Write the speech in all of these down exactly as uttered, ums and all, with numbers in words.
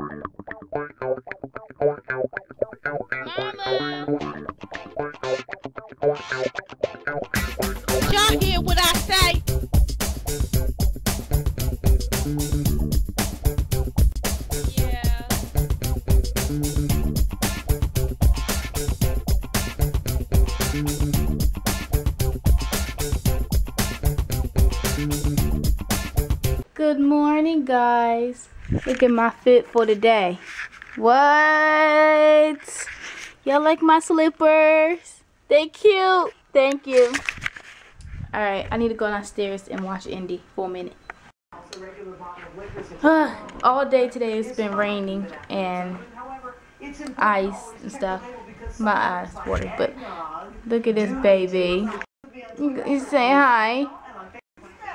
Y'all hear what I say? Good morning, guys. Look at my fit for the day. What? Y'all like my slippers? They cute. Thank you. All right, I need to go downstairs and watch Indy for a minute. All day today it's been raining and ice and stuff. My eyes watered, but look at this baby. You say hi.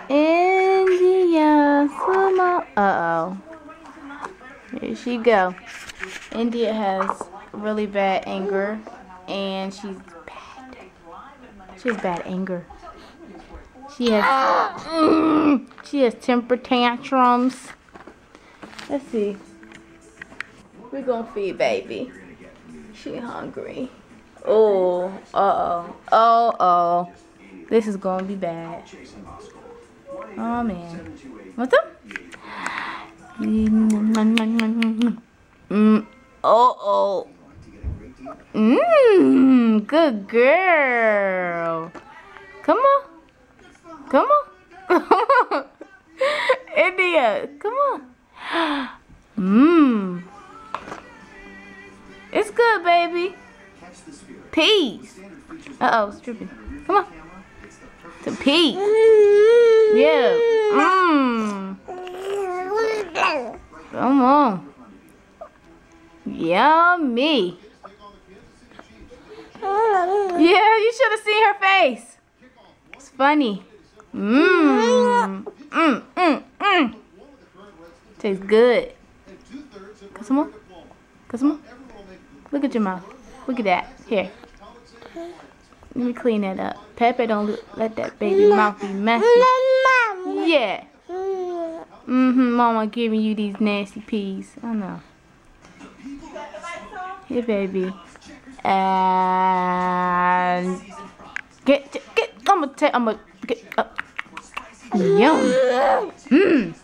India, summer. Uh-oh. Here she go. India has really bad anger, and she's bad. She's bad anger. She has mm, she has temper tantrums. Let's see. We're gonna feed baby. She hungry. Oh, uh-oh. Oh, oh. This is gonna be bad. Oh man. What's up? Mm, oh, oh. Mmm, good girl. Come on. Come on. Come on. India, come on. Mmm. It's good, baby. Peace. Uh-oh, it's dripping. Come on. To pee. Yeah. Mmm. Come on. Yummy. Yeah, you should have seen her face. It's funny. Mmm. Mmm. Mmm. Mmm. Tastes good. Come on. Come on. Look at your mouth. Look at that. Here. Let me clean that up. Pepe, don't let that baby mouth be messy. Yeah. Mm-hmm. Mama giving you these nasty peas. I know. Here, baby. And get, get. I'm gonna take. I'm gonna get up. Yum. Mmm.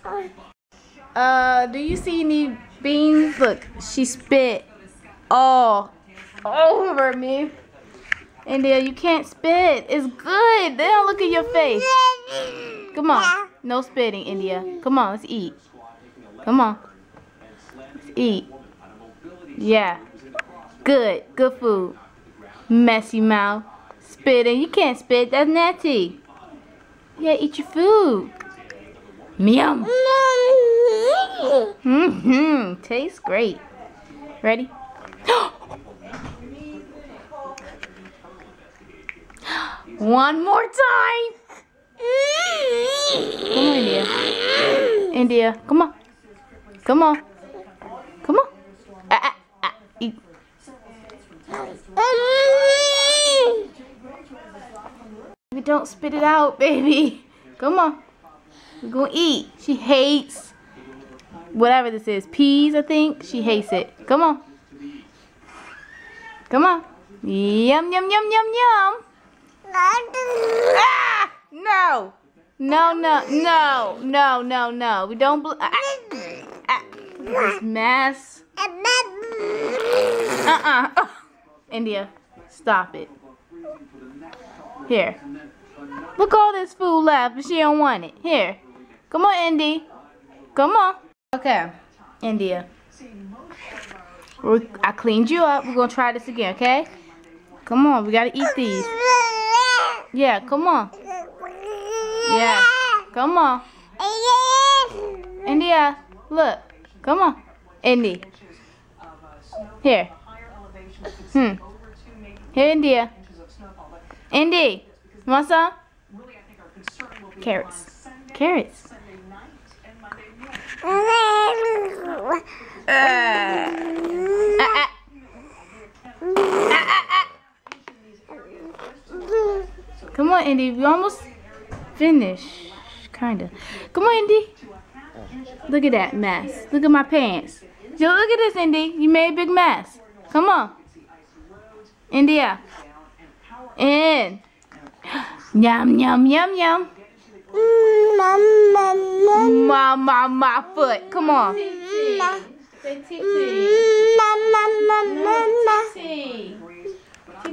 Uh, do you see any beans? Look, she spit all over me. India, you can't spit. It's good. They don't look at your face. Come on. No spitting, India. Come on, let's eat. Come on. Let's eat. Yeah. Good. Good food. Messy mouth. Spitting. You can't spit. That's nasty. Yeah, eat your food. Meow. Mm-hmm. Tastes great. Ready? One more time. Come on, India. India, come on. Come on. Come on. Ah, ah, ah. Eat. We don't spit it out, baby. Come on. We're gonna eat. She hates whatever this is. Peas, I think. She hates it. Come on. Come on. Yum, yum, yum, yum, yum. Ah, no, no, no, no, no, no, no. We don't. Bl ah, ah, this mess. Uh-uh. Oh. India, stop it. Here. Look, all this food left, but she don't want it. Here. Come on, Indy. Come on. Okay, India. We're, I cleaned you up. We're gonna try this again, okay? Come on. We gotta eat these. Yeah, come on. Yeah, come on. India, look. Come on. Indy. Here. Hmm. Here, India. Indy. You want some? Carrots. Carrots. Uh. Uh-uh. Come on, Indy. We almost finished. Kinda. Come on, Indy. Look at that mess. Look at my pants. Yo, look at this, Indy. You made a big mess. Come on. India. In. Yum, yum, yum, yum. Mama, mama, foot. Come on.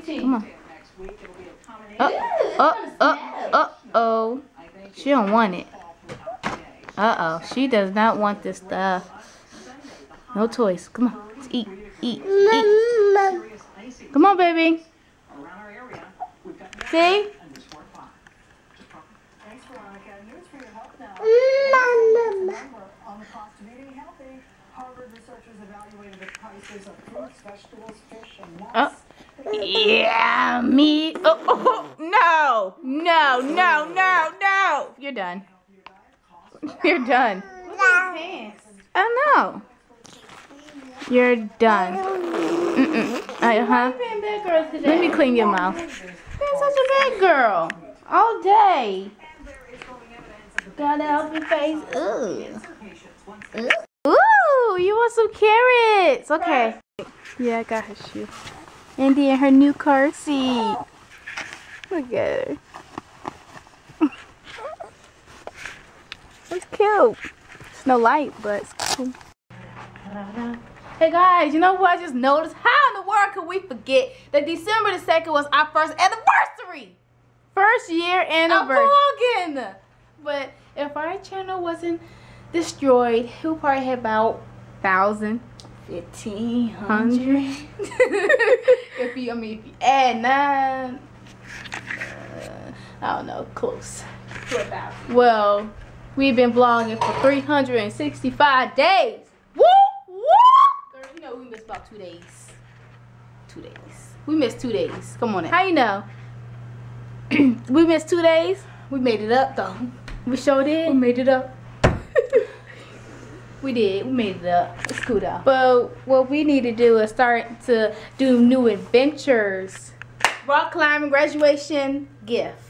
Come on. Oh, oh, oh, oh, oh. She don't want it. Uh-oh. She does not want this stuff. No toys. Come on. Let's eat. Eat. Eat. Come on, baby. See? Oh. Yeah, me. Oh, oh, no. No, no, no, no. You're done. You're done. I know. You're done. Mm-mm. Uh-huh. Let me clean your mouth. You're such a bad girl. All day. Got an open face. Ooh. Ooh, you want some carrots. Okay. Yeah, I got her shoe. Indy and her new car seat. Look at her. It's cute. It's no light, but it's cool. Hey guys, you know what I just noticed? How in the world could we forget that December the second was our first anniversary? First year anniversary. I'm vlogging! But if our channel wasn't destroyed, we'll probably have about one thousand. fifteen hundred. If you, I mean, if you add nine, uh, I don't know, close. four thousand. Well, we've been vlogging for three hundred sixty-five days. Woo! We missed about two days. Two days. We missed two days. Come on now. How you know? We missed two days. We made it up though. We sure did. We made it up. We did. We made it up. It's cool though. But what we need to do is start to do new adventures. Rock climbing, graduation gift.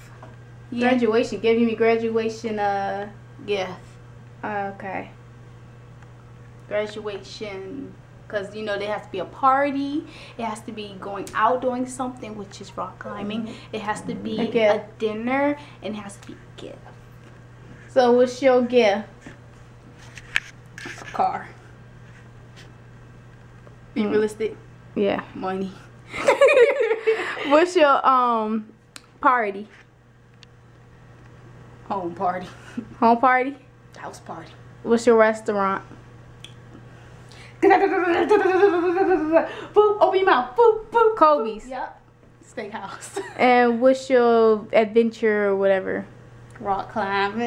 Yeah. Graduation. Giving me graduation uh gift. Uh, okay. Graduation. Because, you know, there has to be a party. It has to be going out doing something, which is rock climbing. It has to be a, a dinner. And it has to be a gift. So, what's your gift? A car. Be mm. realistic? Yeah. Money. What's your um party? Home party. Home party? House party. What's your restaurant? Boop, open your mouth. Boop, boop. Kobe's. Yep. Steakhouse. And what's your adventure or whatever? Rock climbing.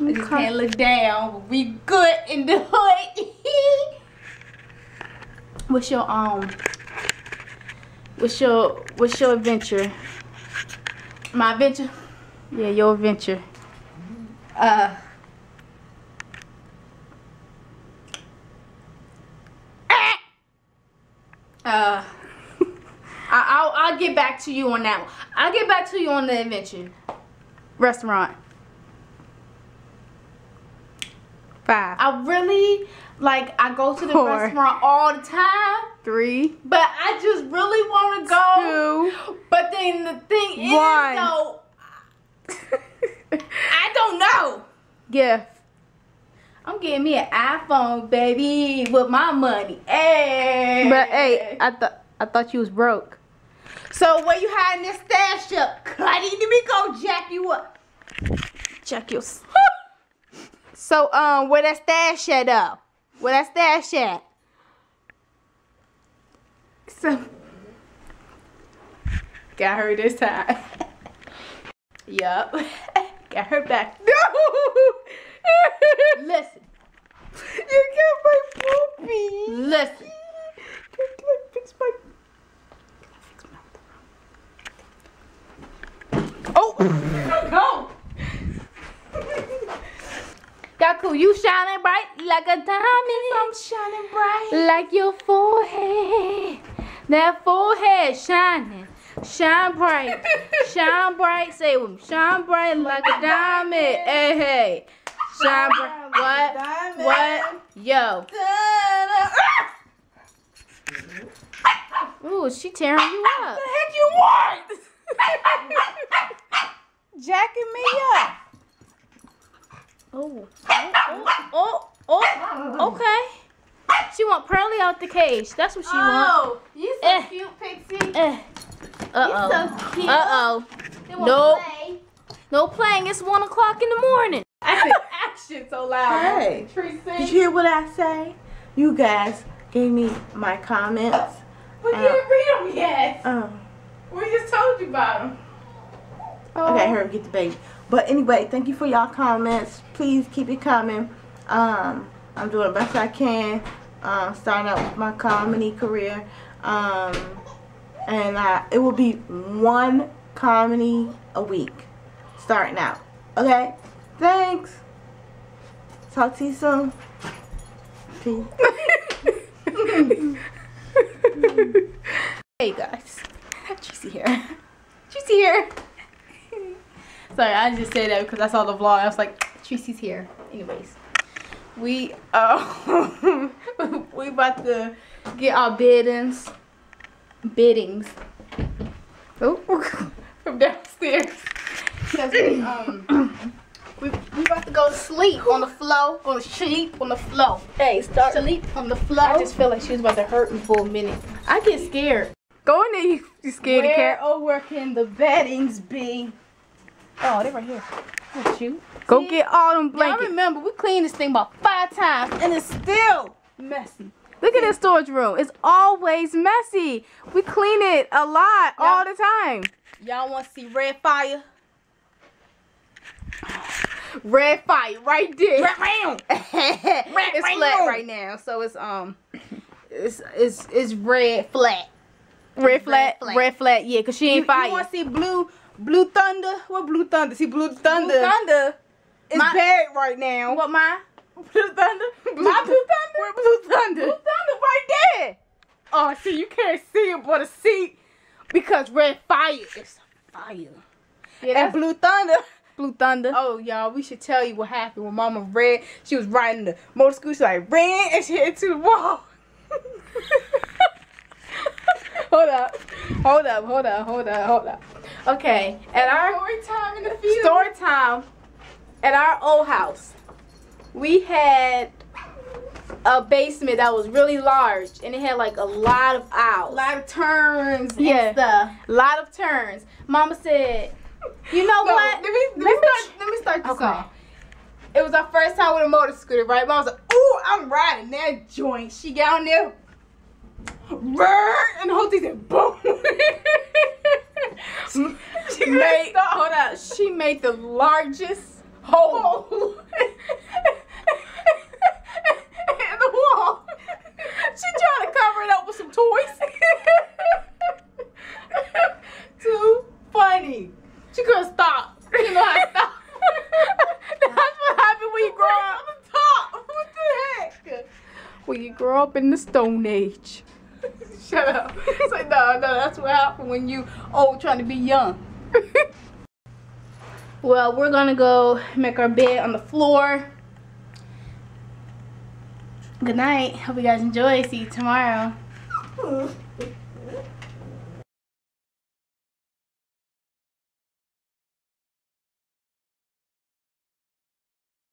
Okay. I just can't look down. We good in the hood. What's your um? What's your what's your adventure? My adventure. Yeah, your adventure. Uh. Uh, I, I'll, I'll get back to you on that one. I'll get back to you on the adventure. Restaurant. Five. I really, like, I go to the Four. restaurant all the time. Three. But I just really want to go. Two. But then the thing is, one. though, I don't know. Gift. I'm getting me an iPhone, baby, with my money. Hey. But hey, I thought I thought you was broke. So where you hiding this stash up? I need to be gonna jack you up. Jack your. So um, where that stash at up? Where that stash at? So got her this time. Yup. Got her back. No. Listen. You got my poopy. Listen. Can I fix my... Can I fix my... Oh! No! Gaku, you shining bright like a diamond. I'm shining bright. Like your forehead. That forehead shining. Shine bright. Shine bright. Say it with me. Shine bright like a diamond. Hey, hey. shine bright. What? What? Yo. Ooh, she tearing you up. What the heck you want? Jacking me up. Oh. Oh, oh, oh, okay. She want Pearly out the cage. That's what she oh, want. Oh, you so eh. cute, Pixie. Eh. Uh-oh. You so cute. Uh-oh. No. Play. No playing. It's one o'clock in the morning. I said action so loud. Hey. Did you hear what I say? You guys gave me my comments. But um, you didn't read them yet. Um, we just told you about them. Oh. Okay, here, get the baby. But anyway, thank you for y'all comments. Please keep it coming. Um, I'm doing the best I can. Um, starting out with my comedy career. Um, and I, it will be one comedy a week starting out. Okay? Thanks. Talk to you soon. Peace. Hey guys. Juicy hair. Juicy hair. Sorry, I just said that because I saw the vlog and I was like, Tracy's here. Anyways, we uh, we about to get our biddings, biddings, oh, from downstairs. We, um, we we about to go sleep on the floor, on the sleep on the floor. Hey, start sleep on the floor. I just felt like she was about to hurt me for a minute. I get scared. Go in there, you scaredy cat. Where oh, where can the beddings be? Oh, they right here. That's you. Go See? Get all them blankets. Y'all remember, we cleaned this thing about five times, and it's still messy. Look at this storage room. It's always messy. We clean it a lot all the time. Y'all want to see red fire? Red fire right there. Red round. It's flat right now, so it's um, it's it's it's red flat. Red flat. Red flat. Red flat. Yeah, cause she ain't you, fire. You want to see blue? Blue thunder? What blue thunder? See, blue thunder. Blue thunder is my, bad right now. What my? Blue thunder. Blue my blue thunder. Where blue thunder? Blue thunder right there. Oh, see, you can't see it, but a seat because red fire is fire. Yeah, and blue thunder. Blue thunder. Oh, y'all, we should tell you what happened when Mama Red. She was riding the motor scooter. She like ran and she hit to the wall. Hold up. Hold up. Hold up. Hold up. Hold up. Okay, at our story time in the field. Story time at our old house, we had a basement that was really large, and it had like a lot of aisles, a lot of turns, yeah, and stuff. A lot of turns. Mama said, "You know no, what? Let me, let, let, me start, let me start this okay. off. It was our first time with a motor scooter, right? Mama was like, "Ooh, I'm riding that joint." She got on there, and the whole thing said, "Boom." She, she, made, hold on, she made the largest hole in the wall. She tried to cover it up with some toys. Too funny. She couldn't stop. She didn't know how to stop. That's what happened when you grow up on the top. What the heck? When you grow up in the Stone Age. Shut up. It's like, no, no, that's what happened when you old trying to be young. Well, we're going to go make our bed on the floor. Good night. Hope you guys enjoy. See you tomorrow.